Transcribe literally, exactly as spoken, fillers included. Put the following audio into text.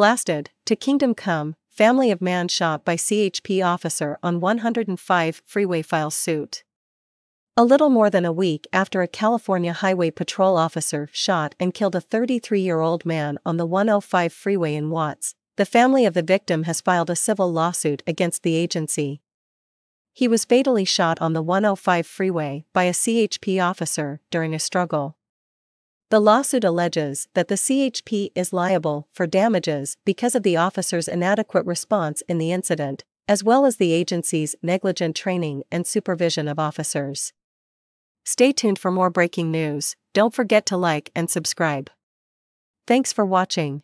Blasted, to Kingdom Come, family of man shot by C H P officer on one hundred five freeway files suit. A little more than a week after a California Highway Patrol officer shot and killed a thirty-three-year-old man on the one oh five freeway in Watts, the family of the victim has filed a civil lawsuit against the agency. He was fatally shot on the one oh five freeway by a C H P officer during a struggle. The lawsuit alleges that the C H P is liable for damages because of the officer's inadequate response in the incident, as well as the agency's negligent training and supervision of officers. Stay tuned for more breaking news. Don't forget to like and subscribe. Thanks for watching.